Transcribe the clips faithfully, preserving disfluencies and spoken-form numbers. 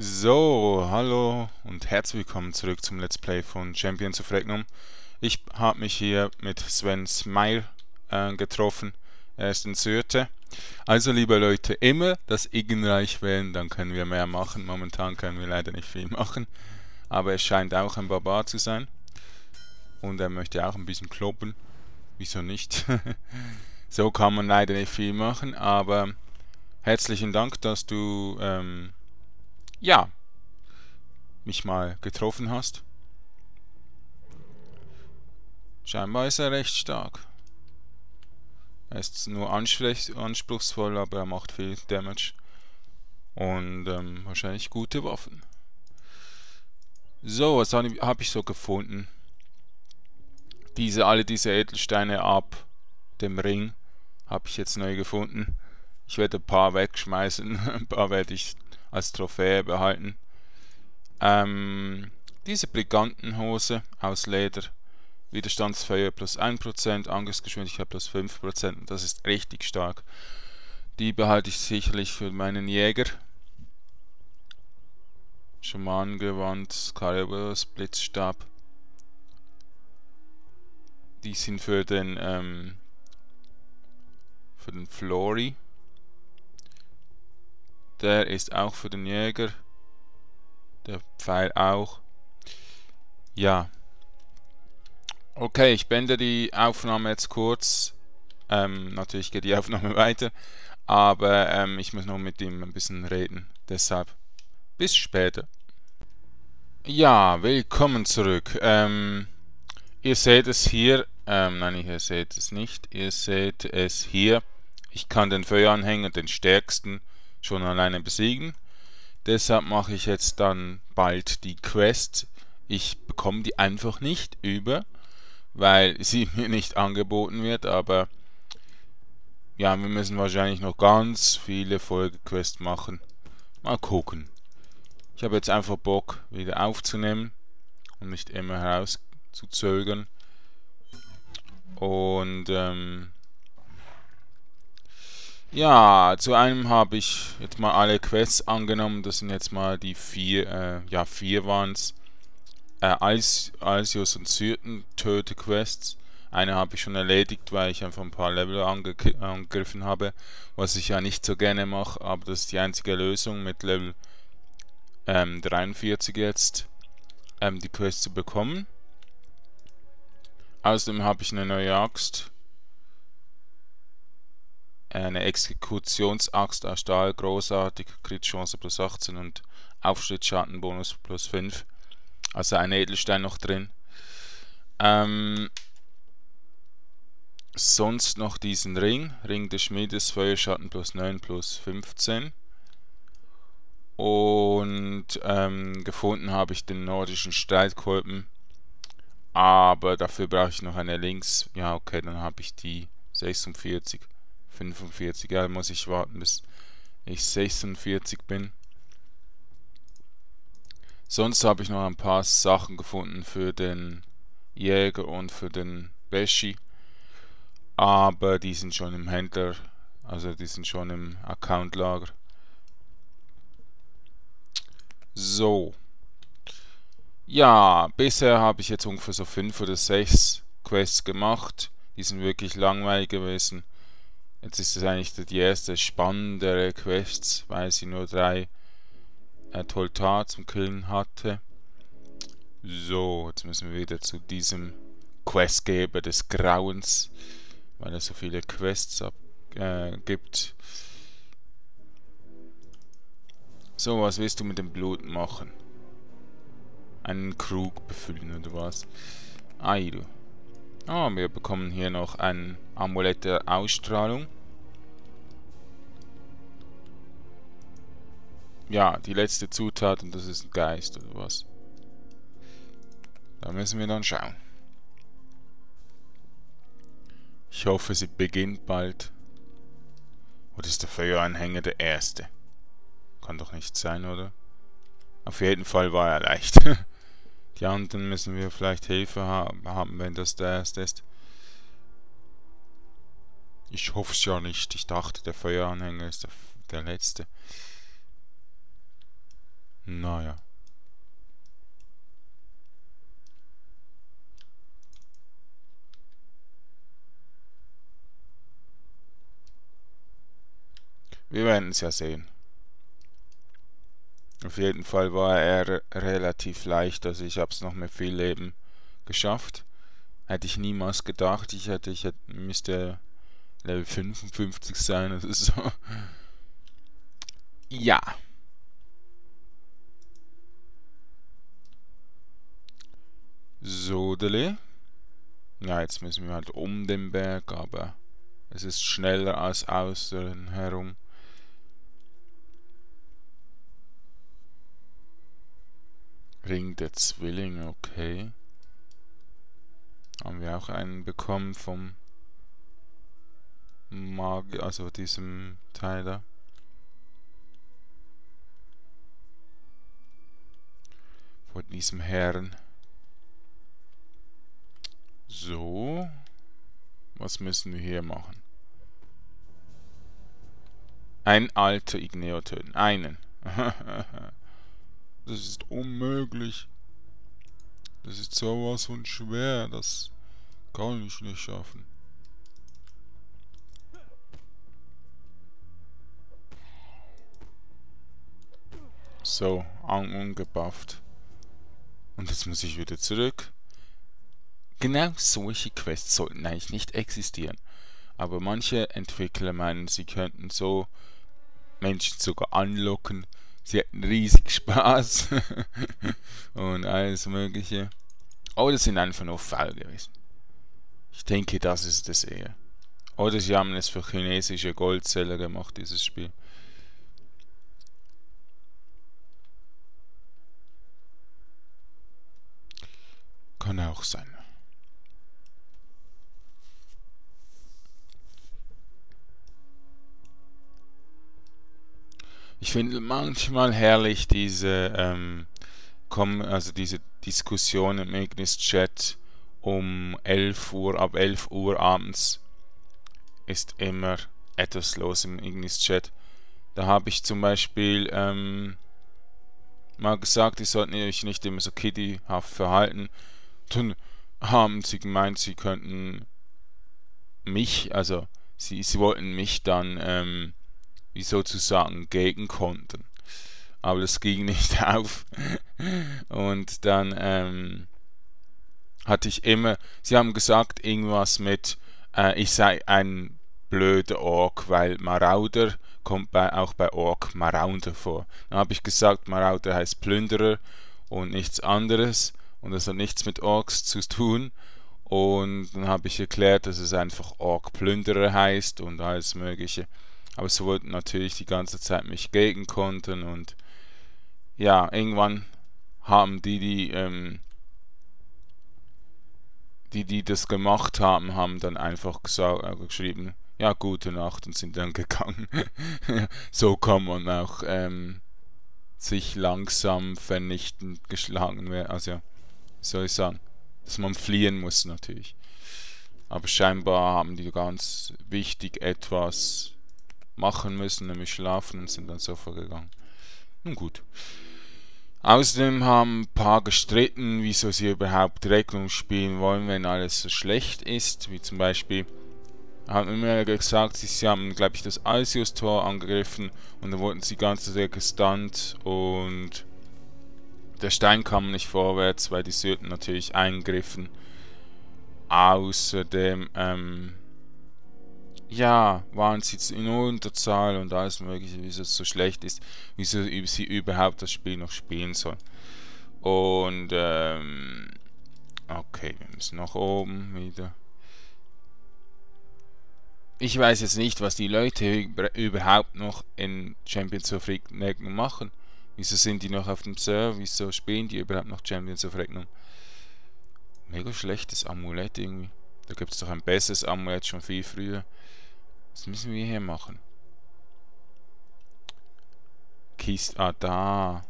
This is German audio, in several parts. So, hallo und herzlich willkommen zurück zum Let's Play von Champions of Regnum. Ich habe mich hier mit Sven Smile äh, getroffen. Er ist in Syrte. Also, liebe Leute, immer das Igenreich wählen, dann können wir mehr machen. Momentan können wir leider nicht viel machen. Aber er scheint auch ein Barbar zu sein. Und er möchte auch ein bisschen kloppen. Wieso nicht? So kann man leider nicht viel machen, aber herzlichen Dank, dass du... Ähm, ja, mich mal getroffen hast. Scheinbar ist er recht stark. Er ist nur anspruchsvoll, aber er macht viel Damage. Und ähm, wahrscheinlich gute Waffen. So, was habe hab ich so gefunden? Diese, alle diese Edelsteine ab dem Ring habe ich jetzt neu gefunden. Ich werde ein paar wegschmeißen, ein paar werde ich als Trophäe behalten. Ähm, diese Brigantenhose aus Leder. Widerstandsfeuer plus ein Prozent, Angriffsgeschwindigkeit plus fünf Prozent. Das ist richtig stark. Die behalte ich sicherlich für meinen Jäger. Schamanengewand, Karibus, Blitzstab. Die sind für den ähm, für den Flori. Der ist auch für den Jäger. Der Pfeil auch. Ja. Okay, ich beende die Aufnahme jetzt kurz. Ähm, natürlich geht die Aufnahme weiter. Aber ähm, ich muss noch mit ihm ein bisschen reden. Deshalb bis später. Ja, willkommen zurück. Ähm, ihr seht es hier. Ähm, nein, ihr seht es nicht. Ihr seht es hier. Ich kann den Feueranhänger, den stärksten, schon alleine besiegen. Deshalb mache ich jetzt dann bald die Quest. Ich bekomme die einfach nicht über, weil sie mir nicht angeboten wird, aber ja, wir müssen wahrscheinlich noch ganz viele Folgequests machen. Mal gucken. Ich habe jetzt einfach Bock, wieder aufzunehmen und nicht immer herauszuzögern. Und ähm ja, zu einem habe ich jetzt mal alle Quests angenommen. Das sind jetzt mal die vier, äh, ja, vier waren es. Äh, Alsius und Syrten töte Quests. Eine habe ich schon erledigt, weil ich einfach ein paar Level ange angegriffen habe, was ich ja nicht so gerne mache, aber das ist die einzige Lösung mit Level ähm, dreiundvierzig jetzt, ähm, die Quest zu bekommen. Außerdem habe ich eine neue Axt. Eine Exekutionsaxt aus Stahl, großartig, Crit-Chance plus achtzehn und Aufschnittschadenbonus plus fünf. Also ein Edelstein noch drin. Ähm, sonst noch diesen Ring, Ring des Schmiedes, Feuerschatten plus neun plus fünfzehn. Und ähm, gefunden habe ich den nordischen Streitkolben. Aber dafür brauche ich noch eine Links. Ja, okay, dann habe ich die sechsundvierzig. fünfundvierzig, ja, muss ich warten, bis ich sechsundvierzig bin. Sonst habe ich noch ein paar Sachen gefunden für den Jäger und für den Beshi. Aber die sind schon im Händler, also die sind schon im Accountlager. So. Ja, bisher habe ich jetzt ungefähr so fünf oder sechs Quests gemacht. Die sind wirklich langweilig gewesen. Jetzt ist es eigentlich die erste spannendere Quest, weil sie nur drei äh, Toltar zum Killen hatte. So, jetzt müssen wir wieder zu diesem Questgeber des Grauens, weil er so viele Quests ab, äh, gibt. So, was willst du mit dem Blut machen? Einen Krug befüllen oder was? Ei, du. Ah, wir bekommen hier noch ein Amulett der Ausstrahlung. Ja, die letzte Zutat und das ist ein Geist oder was. Da müssen wir dann schauen. Ich hoffe, sie beginnt bald. Oder ist der Feueranhänger der erste? Kann doch nicht sein, oder? Auf jeden Fall war er leicht. Die anderen müssen wir vielleicht Hilfe haben, wenn das der erste ist. Ich hoffe es ja nicht. Ich dachte, der Feueranhänger ist der, der letzte. Naja. Wir werden es ja sehen. Auf jeden Fall war er relativ leicht, also ich habe es noch mit viel Leben geschafft. Hätte ich niemals gedacht, ich hätte, ich hätte, müsste Level fünfundfünfzig sein, das ist so. Ja. Sodele. Ja, jetzt müssen wir halt um den Berg, aber es ist schneller als außen herum. Ring der Zwillinge, okay. Haben wir auch einen bekommen vom Mag, also diesem Teil da. Von diesem Herrn. So. Was müssen wir hier machen? Ein alter Igneo töten. Einen. Das ist unmöglich. Das ist sowas von schwer. Das kann ich nicht schaffen. So, an und gebufft. Und jetzt muss ich wieder zurück. Genau solche Quests sollten eigentlich nicht existieren. Aber manche Entwickler meinen, sie könnten so Menschen sogar anlocken. Sie hatten riesig Spaß und alles Mögliche. Oder sind einfach nur faul gewesen. Ich denke, das ist es eher. Oder sie haben es für chinesische Goldseller gemacht, dieses Spiel. Kann auch sein. Ich finde manchmal herrlich diese, ähm, also diese Diskussion im Ignis-Chat um elf Uhr, ab elf Uhr abends ist immer etwas los im Ignis-Chat. Da habe ich zum Beispiel ähm, mal gesagt, ihr sollt euch nicht immer so kiddyhaft verhalten. Dann haben sie gemeint, sie könnten mich, also sie, sie wollten mich dann ähm, wie sozusagen gegen konnten. Aber das ging nicht auf. Und dann ähm, hatte ich immer, sie haben gesagt irgendwas mit, äh, ich sei ein blöder Ork, weil Marauder kommt bei, auch bei Ork Marauder vor. Dann habe ich gesagt, Marauder heißt Plünderer und nichts anderes. Und das hat nichts mit Orks zu tun. Und dann habe ich erklärt, dass es einfach Ork-Plünderer heißt und alles Mögliche. Aber sie wollten natürlich die ganze Zeit mich gegen konnten und ja, irgendwann haben die, die, ähm, die, die das gemacht haben, haben dann einfach gesagt, äh, geschrieben, ja, gute Nacht und sind dann gegangen. So kann man auch ähm, sich langsam vernichtend geschlagen werden. Also, ja, wie soll ich sagen, dass man fliehen muss natürlich. Aber scheinbar haben die ganz wichtig etwas machen müssen, nämlich schlafen, und sind dann sofort gegangen. Nun gut. Außerdem haben ein paar gestritten, wieso sie überhaupt Regnum spielen wollen, wenn alles so schlecht ist. Wie zum Beispiel, haben immer gesagt, sie haben, glaube ich, das Alsius-Tor angegriffen und dann wurden sie die ganze Zeit gestunt und der Stein kam nicht vorwärts, weil die Syrten natürlich eingriffen. Außerdem, ähm, ja, waren sie in Unterzahl und alles Mögliche, wieso es so schlecht ist, wieso sie überhaupt das Spiel noch spielen sollen. Und, ähm, okay, wir müssen nach oben wieder. Ich weiß jetzt nicht, was die Leute überhaupt noch in Champions of Regnum machen. Wieso sind die noch auf dem Server, wieso spielen die überhaupt noch Champions of Regnum? Mega schlechtes Amulett irgendwie. Da gibt es doch ein besseres Amulett schon viel früher. Was müssen wir hier machen? Kist, ah, da.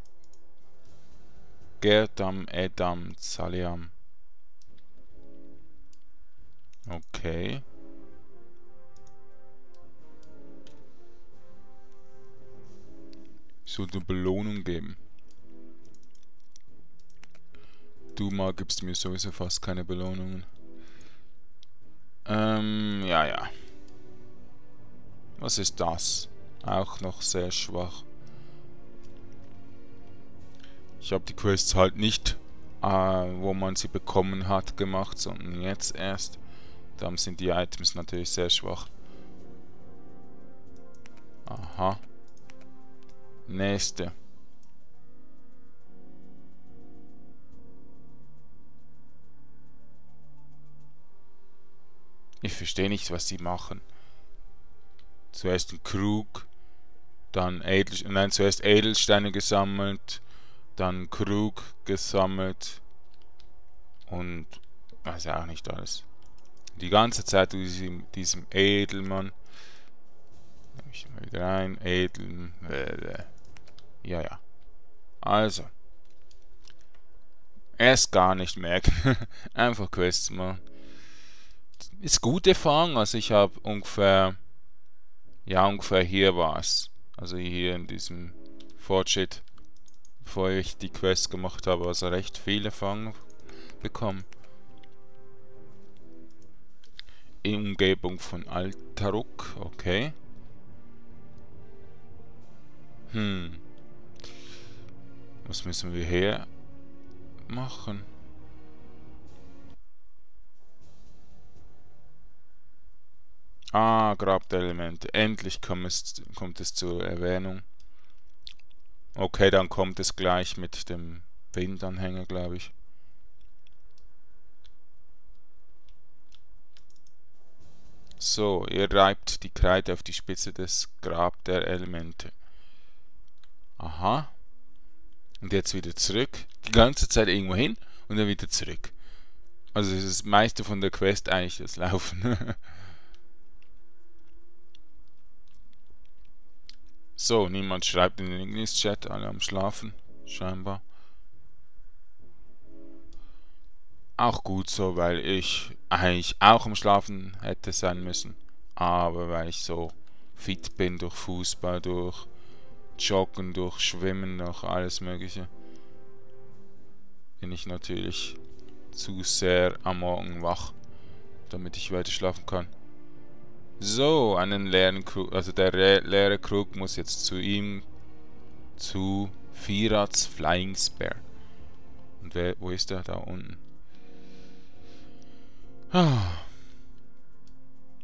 Gerdam, Edam, Zaliam. Okay. So eine Belohnung geben. du mal gibst mir sowieso fast keine Belohnungen. Ähm, ja, ja. Was ist das? Auch noch sehr schwach. Ich habe die Quests halt nicht, äh, wo man sie bekommen hat, gemacht, sondern jetzt erst. Dann sind die Items natürlich sehr schwach. Aha. Nächste. Ich verstehe nicht, was sie machen. Zuerst ein Krug, dann Edelsteine, nein, zuerst Edelsteine gesammelt, dann Krug gesammelt und weiß ja auch nicht alles. Die ganze Zeit diesem, diesem Edelmann. Nehme ich mal wieder rein. Edeln. Ja, ja. Also. Erst gar nicht merken. Einfach Quests machen. Ist gut Erfahrung. Also ich habe ungefähr. Ja, ungefähr hier war es. Also hier in diesem Fortschritt. Bevor ich die Quest gemacht habe, also recht viel Erfahrung bekommen. In Umgebung von Altaruk, okay. Hm. Was müssen wir hier machen? Ah, Grab der Elemente. Endlich kommt es, kommt es zur Erwähnung. Okay, dann kommt es gleich mit dem Windanhänger, glaube ich. So, ihr reibt die Kreide auf die Spitze des Grab der Elemente. Aha. Und jetzt wieder zurück. Die ganze Zeit irgendwo hin und dann wieder zurück. Also das ist das meiste von der Quest eigentlich das Laufen. So, niemand schreibt in den Ignis-Chat, alle am Schlafen, scheinbar. Auch gut so, weil ich eigentlich auch am Schlafen hätte sein müssen. Aber weil ich so fit bin durch Fußball, durch Joggen, durch Schwimmen, durch alles Mögliche, bin ich natürlich zu sehr am Morgen wach, damit ich weiter schlafen kann. So, einen leeren Krug, also der leere Krug muss jetzt zu ihm, zu Firat's Flying Spare. Und wer, wo ist der? Da unten.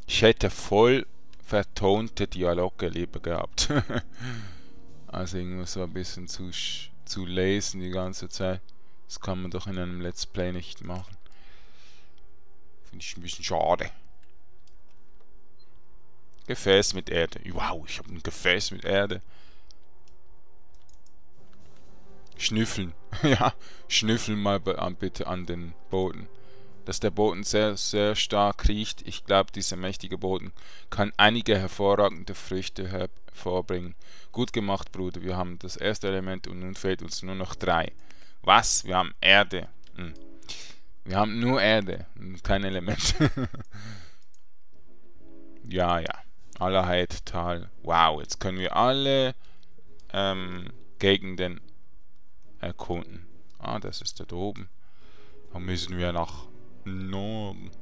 Ich hätte voll vertonte Dialoge lieber gehabt. Also irgendwas so ein bisschen zu, zu lesen die ganze Zeit. Das kann man doch in einem Let's Play nicht machen. Finde ich ein bisschen schade. Gefäß mit Erde. Wow, ich habe ein Gefäß mit Erde. Schnüffeln. Ja, schnüffeln mal bitte an den Boden. Dass der Boden sehr, sehr stark riecht. Ich glaube, dieser mächtige Boden kann einige hervorragende Früchte hervorbringen. Gut gemacht, Bruder. Wir haben das erste Element und nun fehlt uns nur noch drei. Was? Wir haben Erde. Hm. Wir haben nur Erde und kein Element. Ja, ja. Allerheit, Tal. Wow, jetzt können wir alle ähm, Gegenden erkunden. Ah, das ist da oben. Da müssen wir nach Norden.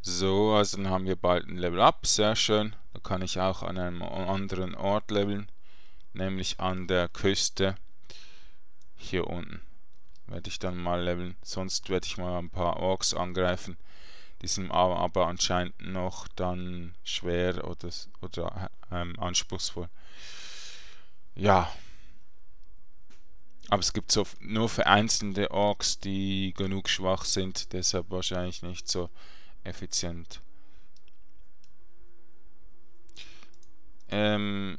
So, also dann haben wir bald ein Level Up, sehr schön. Da kann ich auch an einem anderen Ort leveln, nämlich an der Küste. Hier unten werde ich dann mal leveln, sonst werde ich mal ein paar Orks angreifen. Die sind aber anscheinend noch dann schwer oder, oder ähm, anspruchsvoll. Ja. Aber es gibt so nur vereinzelte Orks, die genug schwach sind, deshalb wahrscheinlich nicht so effizient. Ähm,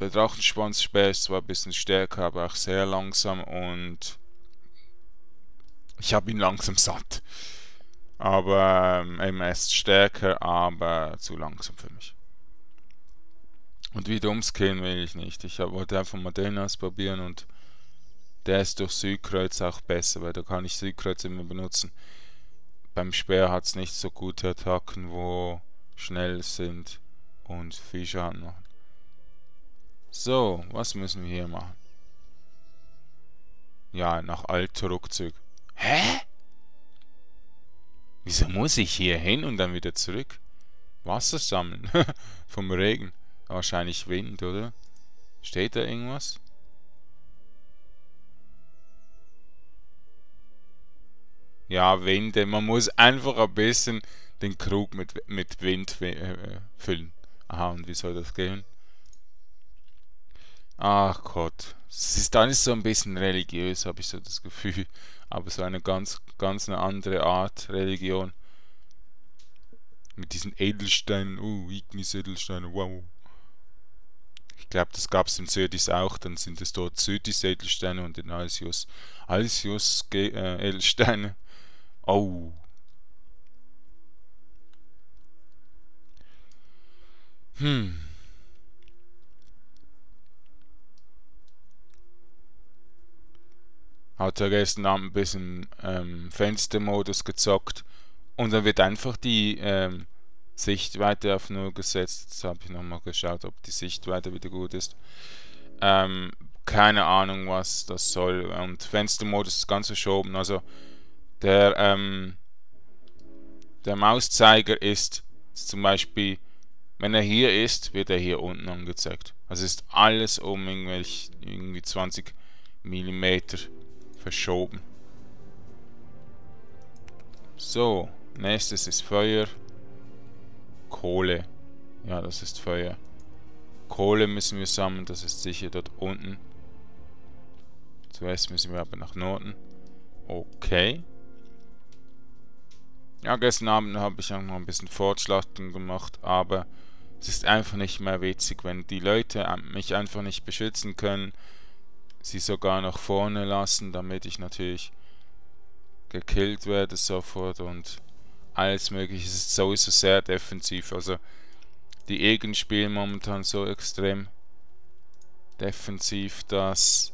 der Drachenspans ist zwar ein bisschen stärker, aber auch sehr langsam und ich habe ihn langsam satt. Aber ähm, er ist stärker, aber zu langsam für mich. Und wiederum Skin will ich nicht. Ich wollte einfach mal den ausprobieren und der ist durch Südkreuz auch besser, weil da kann ich Südkreuz immer benutzen. Beim Speer hat es nicht so gute Attacken, wo schnell sind und viel Schaden machen. So, was müssen wir hier machen? Ja, nach Altaruk zurück. Hä? Wieso muss ich hier hin und dann wieder zurück? Wasser sammeln. Vom Regen. Wahrscheinlich Wind, oder? Steht da irgendwas? Ja, Winde. Man muss einfach ein bisschen den Krug mit, mit Wind äh, füllen. Aha, und wie soll das gehen? Ach Gott. Es ist alles so ein bisschen religiös, habe ich so das Gefühl. Aber so eine ganz, ganz eine andere Art Religion. Mit diesen Edelsteinen. Uh, Ignis Edelsteine, wow. Ich glaube, das gab es in Südis auch. Dann sind es dort Südis Edelsteine und in Alsius. Alsius äh, Edelsteine. Oh. Hm. Hat er gestern Abend ein bisschen ähm, Fenstermodus gezockt und dann wird einfach die ähm, Sichtweite auf null gesetzt. Jetzt habe ich nochmal geschaut, ob die Sichtweite wieder gut ist. Ähm, keine Ahnung, was das soll. Und Fenstermodus ist ganz verschoben. Also der, ähm, der Mauszeiger ist zum Beispiel, wenn er hier ist, wird er hier unten angezeigt. Also ist alles um irgendwelche, irgendwie zwanzig Millimeter verschoben. So, nächstes ist Feuer. Kohle. Ja, das ist Feuer. Kohle müssen wir sammeln, das ist sicher dort unten. Zuerst müssen wir aber nach Norden. Okay. Ja, gestern Abend habe ich auch noch ein bisschen Fortschlachtung gemacht, aber es ist einfach nicht mehr witzig, wenn die Leute mich einfach nicht beschützen können. Sie sogar nach vorne lassen, damit ich natürlich gekillt werde sofort und alles mögliche. Es ist sowieso sehr defensiv, also die Egen spielen momentan so extrem defensiv, dass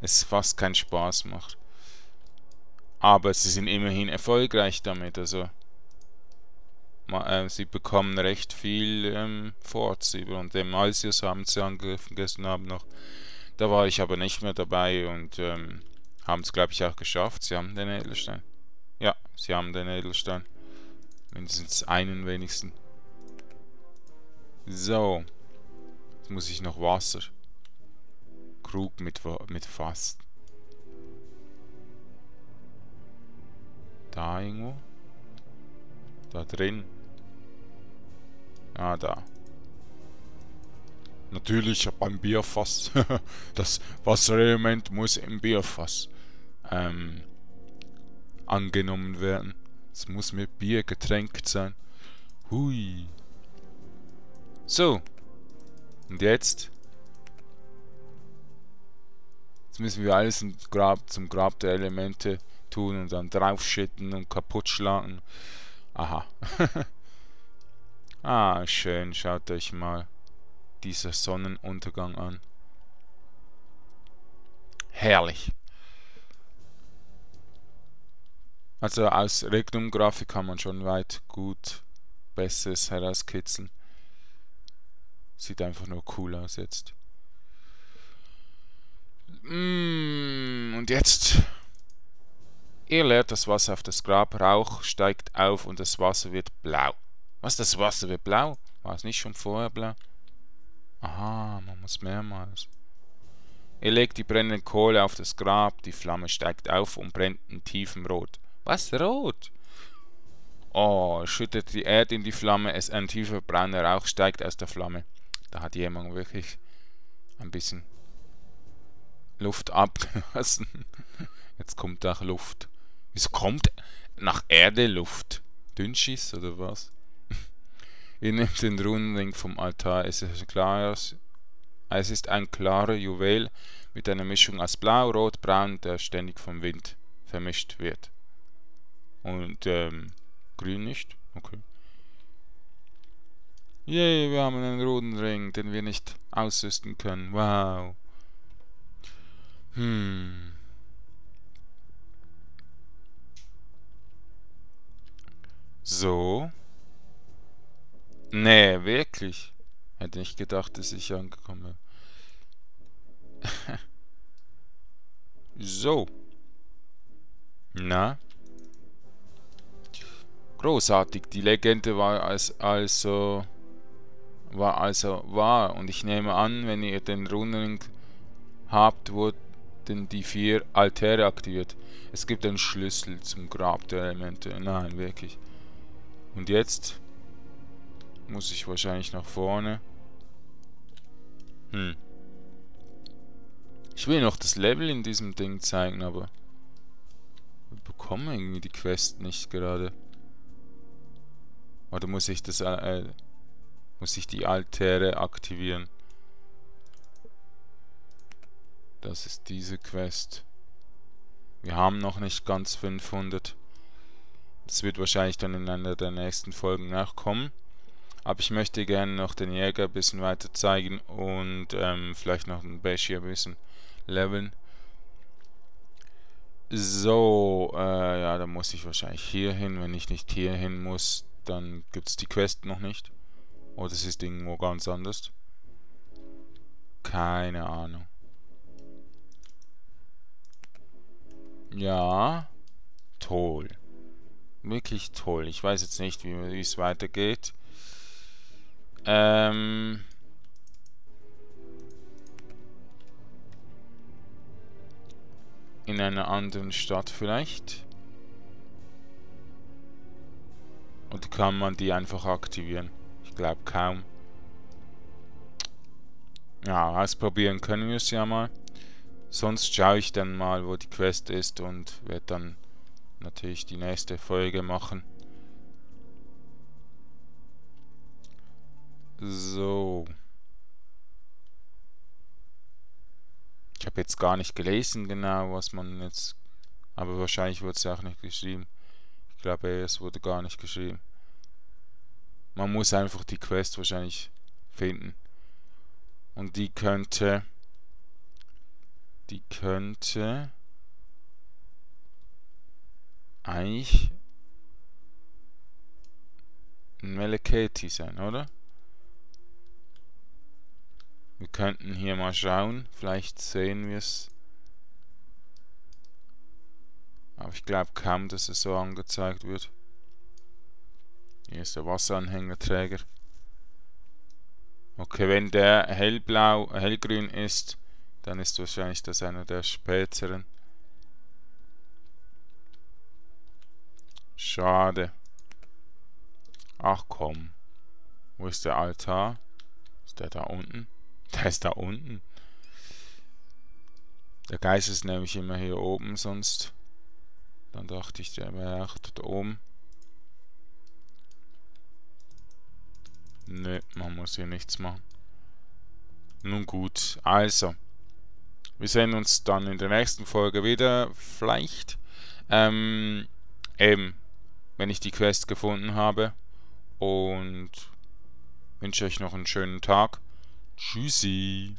es fast keinen Spaß macht. Aber sie sind immerhin erfolgreich damit, also äh, sie bekommen recht viel ähm, Forts über. Und dem Alsius haben sie angegriffen gestern Abend noch. Da war ich aber nicht mehr dabei und ähm, haben es, glaube ich, auch geschafft. Sie haben den Edelstein. Ja, sie haben den Edelstein. Mindestens einen wenigsten. So. Jetzt muss ich noch Wasser. Krug mit, mit Fass. Da irgendwo? Da drin? Ah, da. Natürlich beim Bierfass. Das Wasserelement muss im Bierfass ähm, angenommen werden. Es muss mit Bier getränkt sein. Hui. So. Und jetzt? Jetzt müssen wir alles im Grab, zum Grab der Elemente tun und dann draufschütten und kaputt schlagen. Aha. Ah, schön. Schaut euch mal dieser Sonnenuntergang an. Herrlich. Also aus Regnum-Grafik kann man schon weit gut Besseres herauskitzeln. Sieht einfach nur cool aus jetzt. Und jetzt. Ihr leert das Wasser auf das Grab, Rauch steigt auf und das Wasser wird blau. Was, das Wasser wird blau? War es nicht schon vorher blau? Aha, man muss mehrmals. Er legt die brennende Kohle auf das Grab, die Flamme steigt auf und brennt in tiefem Rot. Was, rot? Oh, schüttet die Erde in die Flamme, es ein tiefer brauner Rauch steigt aus der Flamme. Da hat jemand wirklich ein bisschen Luft abgelassen. Jetzt kommt auch Luft. Wieso kommt nach Erde Luft? Dünnschiss oder was? Ihr nehmt den Runenring vom Altar. Es ist, ein klares, es ist ein klarer Juwel mit einer Mischung aus Blau, Rot, Braun, der ständig vom Wind vermischt wird. Und ähm, Grün nicht? Okay. Yay, wir haben einen Runenring, den wir nicht ausrüsten können. Wow. Hm. So. Nee, wirklich. Hätte nicht gedacht, dass ich angekommen wäre. So. Na? Großartig. Die Legende war als, also... War also wahr. Und ich nehme an, wenn ihr den Runenring habt, wurden die vier Altäre aktiviert. Es gibt einen Schlüssel zum Grab der Elemente. Nein, wirklich. Und jetzt... muss ich wahrscheinlich nach vorne. Hm. Ich will noch das Level in diesem Ding zeigen, aber... ich bekomme irgendwie die Quest nicht gerade. Oder muss ich das... Äh, muss ich die Altäre aktivieren? Das ist diese Quest. Wir haben noch nicht ganz fünfhundert. Das wird wahrscheinlich dann in einer der nächsten Folgen nachkommen. Aber ich möchte gerne noch den Jäger ein bisschen weiter zeigen und ähm, vielleicht noch den Bashir ein bisschen leveln. So, äh, ja, da muss ich wahrscheinlich hier hin. Wenn ich nicht hier hin muss, dann gibt es die Quest noch nicht. Oder es ist irgendwo ganz anders. Keine Ahnung. Ja, toll. Wirklich toll. Ich weiß jetzt nicht, wie es weitergeht. Ähm. In einer anderen Stadt vielleicht. Oder kann man die einfach aktivieren? Ich glaube kaum. Ja, ausprobieren können wir es ja mal. Sonst schaue ich dann mal, wo die Quest ist und werde dann natürlich die nächste Folge machen. So. Ich habe jetzt gar nicht gelesen genau, was man jetzt... Aber wahrscheinlich wurde es auch nicht geschrieben. Ich glaube, es wurde gar nicht geschrieben. Man muss einfach die Quest wahrscheinlich finden. Und die könnte... Die könnte... eigentlich... ein Meleketi sein, oder? Wir könnten hier mal schauen. Vielleicht sehen wir es. Aber ich glaube kaum, dass es so angezeigt wird. Hier ist der Wasseranhängerträger. Okay, wenn der hellblau, hellgrün ist, dann ist wahrscheinlich das einer der späteren. Schade. Ach komm. Wo ist der Altar? Ist der da unten? Der ist da unten. Der Geist ist nämlich immer hier oben sonst. Dann dachte ich, der wäre auch dort oben. Nö, man muss hier nichts machen. Nun gut, also. Wir sehen uns dann in der nächsten Folge wieder. Vielleicht. Ähm, eben, wenn ich die Quest gefunden habe. Und wünsche euch noch einen schönen Tag. Tschüssi.